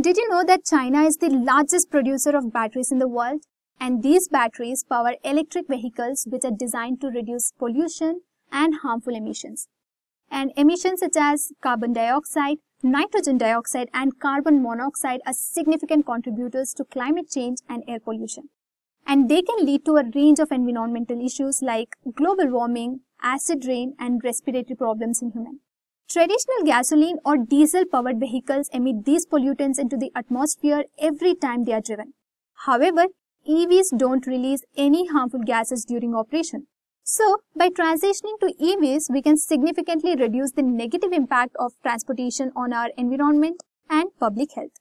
Did you know that China is the largest producer of batteries in the world? And these batteries power electric vehicles which are designed to reduce pollution and harmful emissions. And emissions such as carbon dioxide, nitrogen dioxide and carbon monoxide are significant contributors to climate change and air pollution. And they can lead to a range of environmental issues like global warming, acid rain and respiratory problems in humans. Traditional gasoline or diesel-powered vehicles emit these pollutants into the atmosphere every time they are driven. However, EVs don't release any harmful gases during operation. So, by transitioning to EVs, we can significantly reduce the negative impact of transportation on our environment and public health.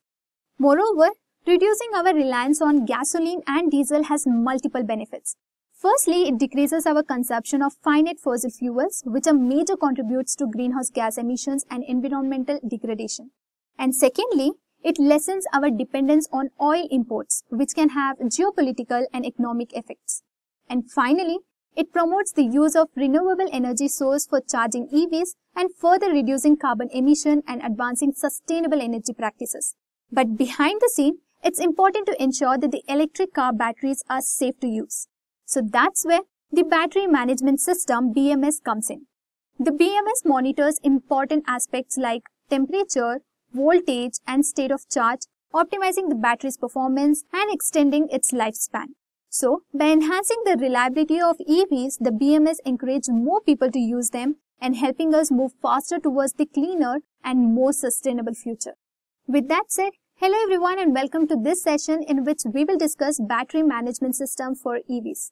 Moreover, reducing our reliance on gasoline and diesel has multiple benefits. Firstly, it decreases our consumption of finite fossil fuels, which are major contributors to greenhouse gas emissions and environmental degradation. And secondly, it lessens our dependence on oil imports, which can have geopolitical and economic effects. And finally, it promotes the use of renewable energy source for charging EVs and further reducing carbon emission and advancing sustainable energy practices. But behind the scene, it's important to ensure that the electric car batteries are safe to use. So that's where the battery management system BMS comes in. The BMS monitors important aspects like temperature, voltage and state of charge, optimizing the battery's performance and extending its lifespan. So, by enhancing the reliability of EVs, the BMS encourages more people to use them and helping us move faster towards the cleaner and more sustainable future. With that said, hello everyone and welcome to this session in which we will discuss battery management system for EVs.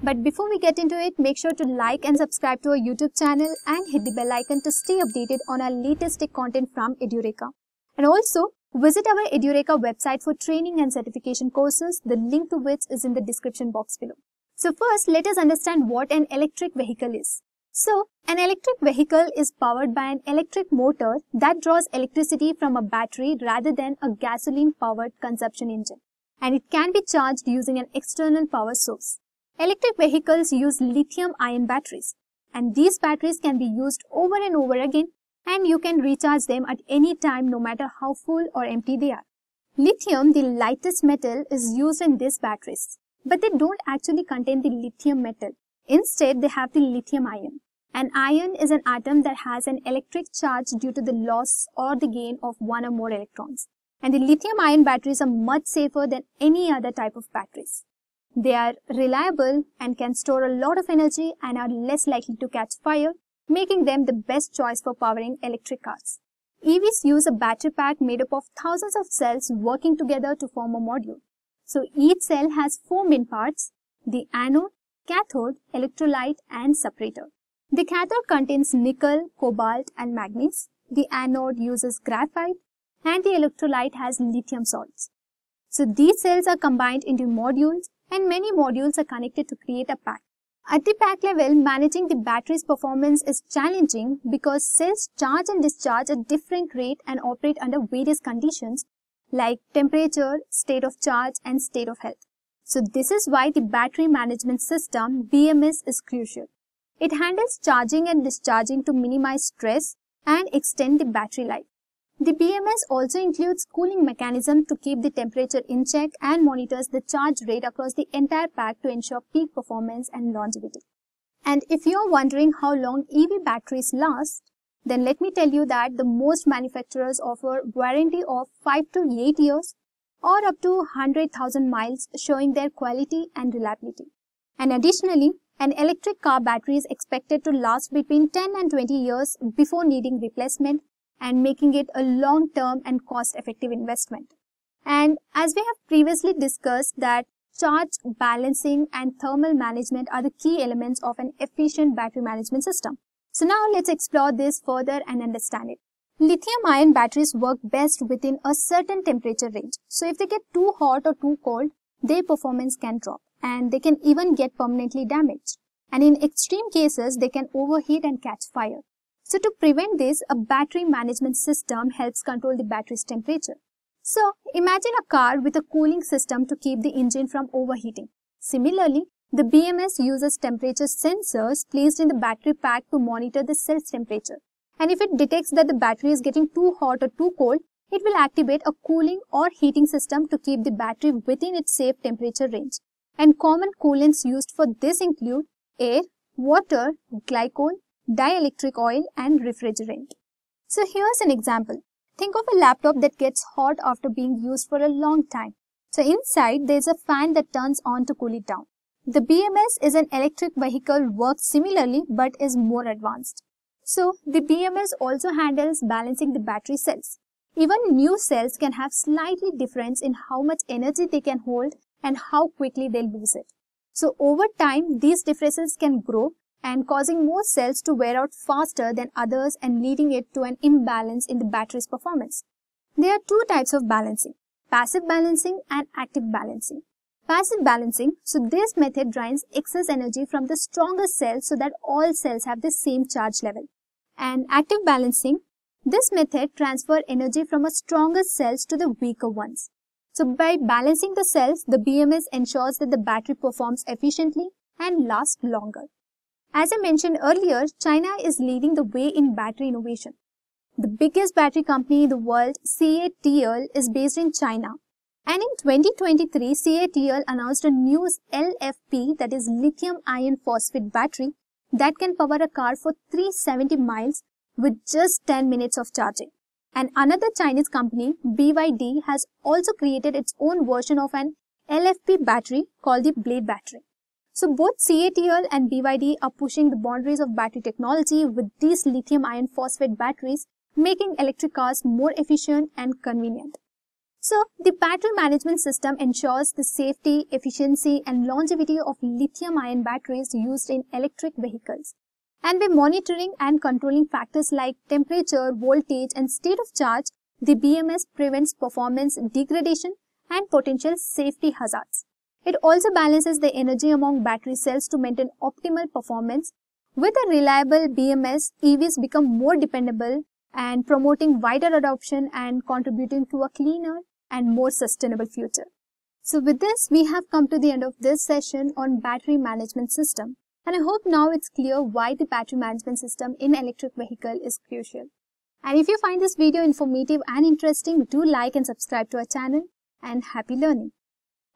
But before we get into it, make sure to like and subscribe to our YouTube channel and hit the bell icon to stay updated on our latest tech content from Edureka. And also, visit our Edureka website for training and certification courses, the link to which is in the description box below. So first, let us understand what an electric vehicle is. So, an electric vehicle is powered by an electric motor that draws electricity from a battery rather than a gasoline-powered consumption engine. And it can be charged using an external power source. Electric vehicles use lithium-ion batteries. And these batteries can be used over and over again, and you can recharge them at any time no matter how full or empty they are. Lithium, the lightest metal, is used in these batteries, but they don't actually contain the lithium metal. Instead, they have the lithium ion. An ion is an atom that has an electric charge due to the loss or the gain of one or more electrons. And the lithium ion batteries are much safer than any other type of batteries. They are reliable and can store a lot of energy and are less likely to catch fire, making them the best choice for powering electric cars. EVs use a battery pack made up of thousands of cells working together to form a module. So each cell has four main parts, the anode, cathode, electrolyte and separator. The cathode contains nickel, cobalt and manganese. The anode uses graphite and the electrolyte has lithium salts. So these cells are combined into modules and many modules are connected to create a pack. At the pack level, managing the battery's performance is challenging because cells charge and discharge at different rates and operate under various conditions like temperature, state of charge and state of health. So this is why the battery management system BMS is crucial. It handles charging and discharging to minimize stress and extend the battery life. The BMS also includes cooling mechanism to keep the temperature in check and monitors the charge rate across the entire pack to ensure peak performance and longevity. And if you're wondering how long EV batteries last, then let me tell you that the most manufacturers offer warranty of 5 to 8 years or up to 100,000 miles, showing their quality and reliability. And additionally, an electric car battery is expected to last between 10 and 20 years before needing replacement and making it a long-term and cost-effective investment. And as we have previously discussed that charge balancing and thermal management are the key elements of an efficient battery management system. So now let's explore this further and understand it. Lithium-ion batteries work best within a certain temperature range. So if they get too hot or too cold, their performance can drop and they can even get permanently damaged. And in extreme cases, they can overheat and catch fire. So to prevent this, a battery management system helps control the battery's temperature. So imagine a car with a cooling system to keep the engine from overheating. Similarly, the BMS uses temperature sensors placed in the battery pack to monitor the cell's temperature. And if it detects that the battery is getting too hot or too cold, It will activate a cooling or heating system to keep the battery within its safe temperature range. And common coolants used for this include air, water, glycol, dielectric oil and refrigerant. So here's an example. Think of a laptop that gets hot after being used for a long time. So inside there is a fan that turns on to cool it down. The BMS is an electric vehicle, works similarly but is more advanced. So the BMS also handles balancing the battery cells. Even new cells can have slightly difference in how much energy they can hold and how quickly they lose it. So over time these differences can grow and causing more cells to wear out faster than others and leading it to an imbalance in the battery's performance. There are two types of balancing: passive balancing and active balancing. Passive balancing, so this method drains excess energy from the stronger cells so that all cells have the same charge level. And active balancing, this method transfers energy from a stronger cells to the weaker ones. So by balancing the cells, the BMS ensures that the battery performs efficiently and lasts longer. As I mentioned earlier, China is leading the way in battery innovation. The biggest battery company in the world, CATL, is based in China. And in 2023, CATL announced a new LFP, that is lithium iron phosphate battery, that can power a car for 370 miles with just 10 minutes of charging. And another Chinese company, BYD, has also created its own version of an LFP battery called the Blade battery. So both CATL and BYD are pushing the boundaries of battery technology with these lithium iron phosphate batteries, making electric cars more efficient and convenient. So the battery management system ensures the safety, efficiency and longevity of lithium ion batteries used in electric vehicles. And by monitoring and controlling factors like temperature, voltage and state of charge, the BMS prevents performance degradation and potential safety hazards. It also balances the energy among battery cells to maintain optimal performance. With a reliable BMS, EVs become more dependable and promoting wider adoption and contributing to a cleaner and more sustainable future. So with this, we have come to the end of this session on battery management system. And I hope now it's clear why the battery management system in electric vehicle is crucial. And if you find this video informative and interesting, do like and subscribe to our channel, and happy learning.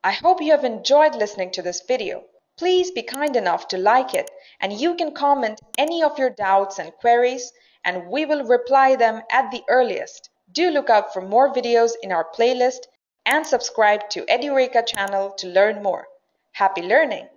I hope you have enjoyed listening to this video. Please be kind enough to like it, and you can comment any of your doubts and queries and we will reply them at the earliest. Do look out for more videos in our playlist and subscribe to Edureka channel to learn more. Happy learning!